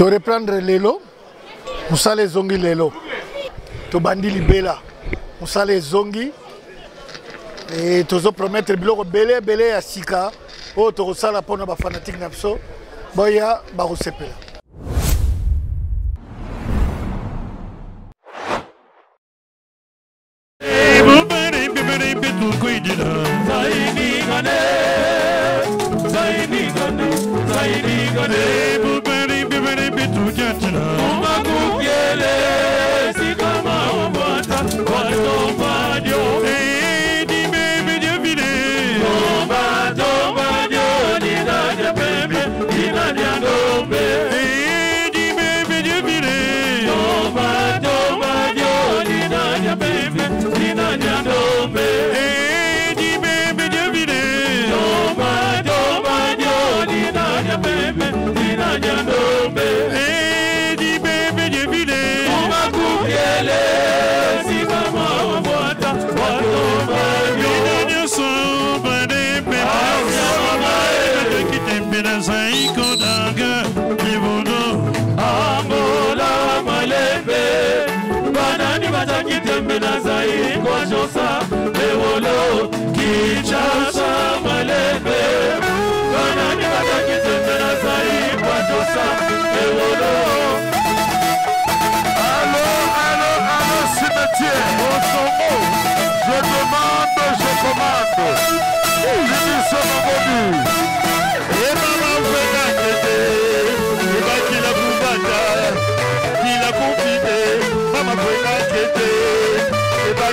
Tu reprendre l'élo, on sale les zongi l'élo. Tu bandis libella, on sale les zongi. Et tu veux promettre bloc belé belé à Sika. Oh, tu ressens la porte de fanatique napso. Boya, barousepe.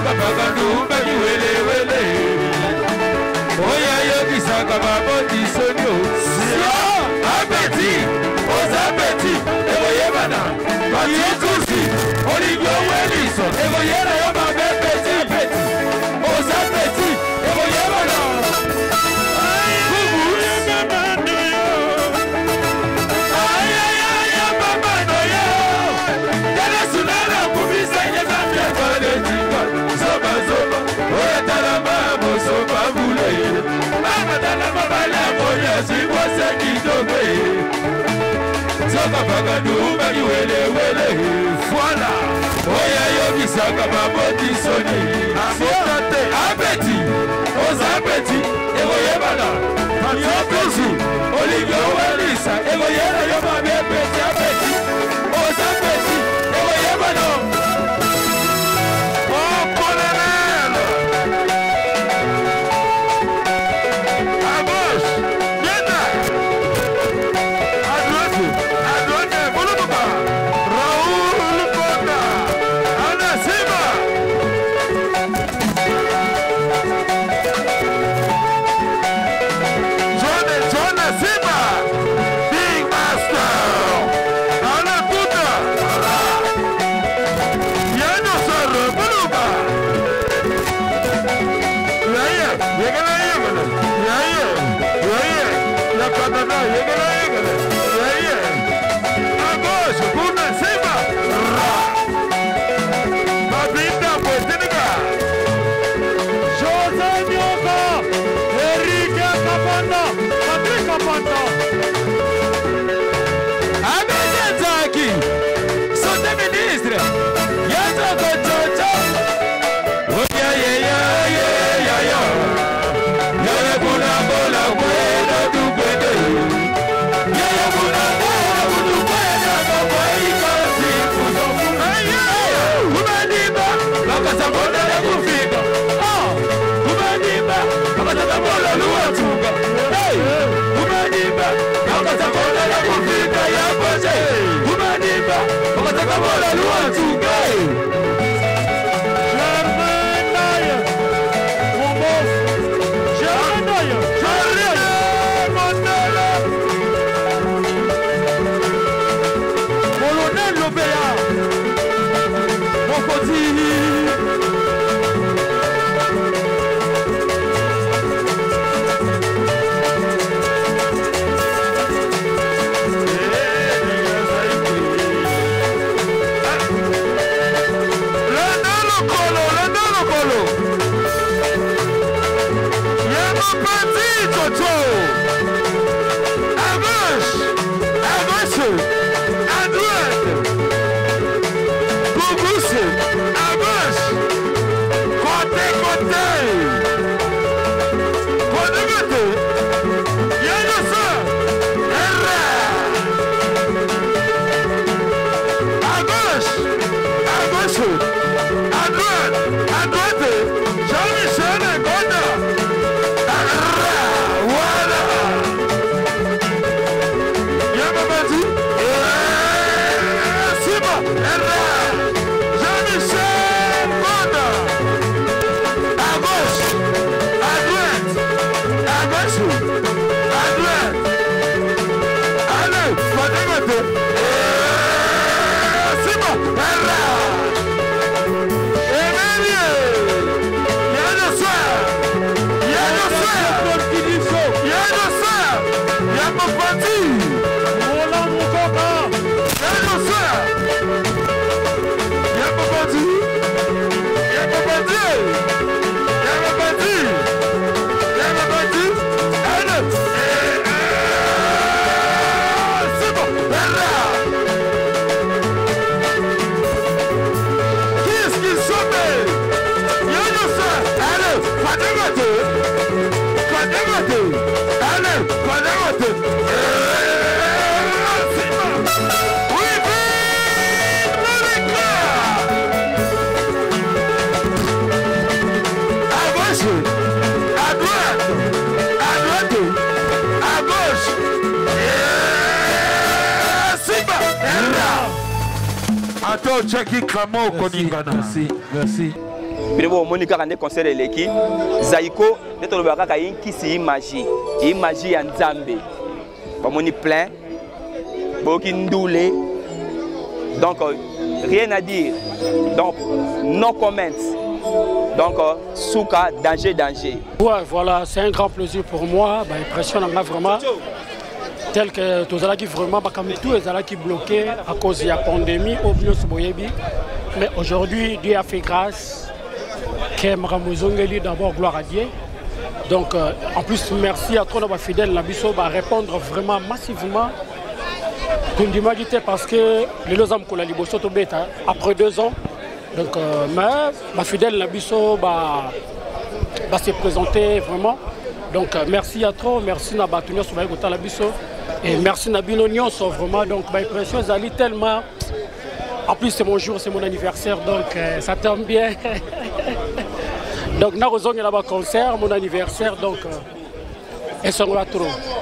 Voilà. Oya yo saka baboti soni. Afotate abeti. Ozabeti. Evoyebana. Patiokozu. Oligo welisa. Evoyera yo babe beti abeti. Ozabeti. Evoyebana. Oh polerana. Abos. Nena. Merci. Merci. Bilevo monika kande conseiller leki zaiko netolo baka kayin kisi imagie ya nzambe ba moni plein boki ndule donc rien à dire donc non comment donc souka danger ouais, voilà c'est un grand plaisir pour moi bah impressionnant vraiment tel que tous les qui vraiment bah comme tous les qui bloqués à cause de la pandémie au virus boyebi mais aujourd'hui Dieu a fait grâce que Mramuzongeli d'abord gloire à Dieu. Donc en plus merci à tous nos fidèles Nabiso va répondre vraiment massivement parce que les hommes kola liboso to beta après 2 ans donc mais ma fidèle Nabiso va se présenter vraiment donc merci à trop merci na batunyo so baikota Nabiso et merci na binonyo so vraiment donc ma impression zali tellement en plus c'est mon jour c'est mon anniversaire donc ça tombe bien. Donc, nous avons un concert, mon anniversaire, donc, et ça nous a trop.